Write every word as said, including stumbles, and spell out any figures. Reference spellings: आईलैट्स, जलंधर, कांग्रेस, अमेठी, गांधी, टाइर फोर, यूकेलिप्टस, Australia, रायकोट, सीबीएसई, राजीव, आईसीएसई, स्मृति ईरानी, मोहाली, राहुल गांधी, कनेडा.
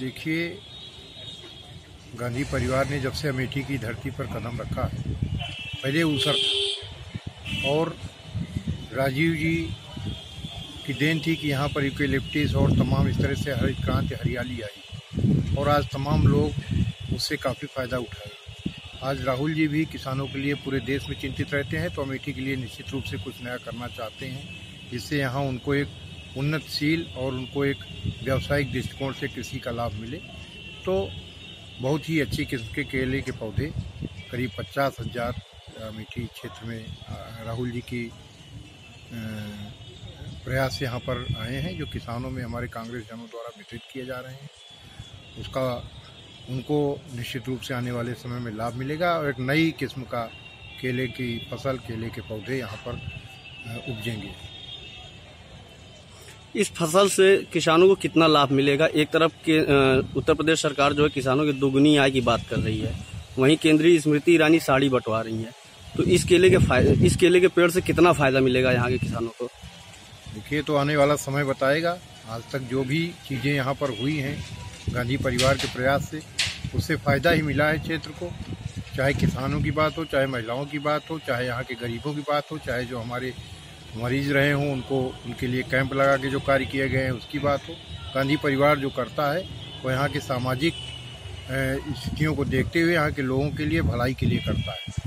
देखिए, गांधी परिवार ने जब से अमेठी की धरती पर कदम रखा है, पहले ऊसर था और राजीव जी की देन थी कि यहाँ पर यूकेलिप्टस और तमाम इस तरह से हरित क्रांति हरियाली आई और आज तमाम लोग उससे काफ़ी फ़ायदा उठाए। आज राहुल जी भी किसानों के लिए पूरे देश में चिंतित रहते हैं, तो अमेठी के लिए निश्चित रूप से कुछ नया करना चाहते हैं, जिससे यहाँ उनको एक उन्नतशील और उनको एक व्यावसायिक दृष्टिकोण से कृषि का लाभ मिले। तो बहुत ही अच्छी किस्म के केले के पौधे करीब पचास हज़ार अमेठी क्षेत्र में राहुल जी की प्रयास यहाँ पर आए हैं, जो किसानों में हमारे कांग्रेस जनों द्वारा वितरित किए जा रहे हैं। उसका उनको निश्चित रूप से आने वाले समय में लाभ मिलेगा और एक नई किस्म का केले की फसल, केले के पौधे यहाँ पर उपजेंगे। इस फसल से किसानों को कितना लाभ मिलेगा? एक तरफ के उत्तर प्रदेश सरकार जो है किसानों की दोगुनी आय की बात कर रही है, वहीं केंद्रीय स्मृति ईरानी साड़ी बंटवा रही है, तो इस केले के फायदे, इस केले के पेड़ से कितना फायदा मिलेगा यहाँ के किसानों को? देखिए, तो आने वाला समय बताएगा। आज तक जो भी चीज़ें यहाँ पर हुई हैं गांधी परिवार के प्रयास से, उससे फ़ायदा ही मिला है क्षेत्र को, चाहे किसानों की बात हो, चाहे महिलाओं की बात हो, चाहे यहाँ के गरीबों की बात हो, चाहे जो हमारे मरीज रहे हों उनको, उनके लिए कैंप लगा के जो कार्य किए गए हैं उसकी बात हो। गांधी परिवार जो करता है वो यहाँ के सामाजिक स्थितियों को देखते हुए यहाँ के लोगों के लिए, भलाई के लिए करता है।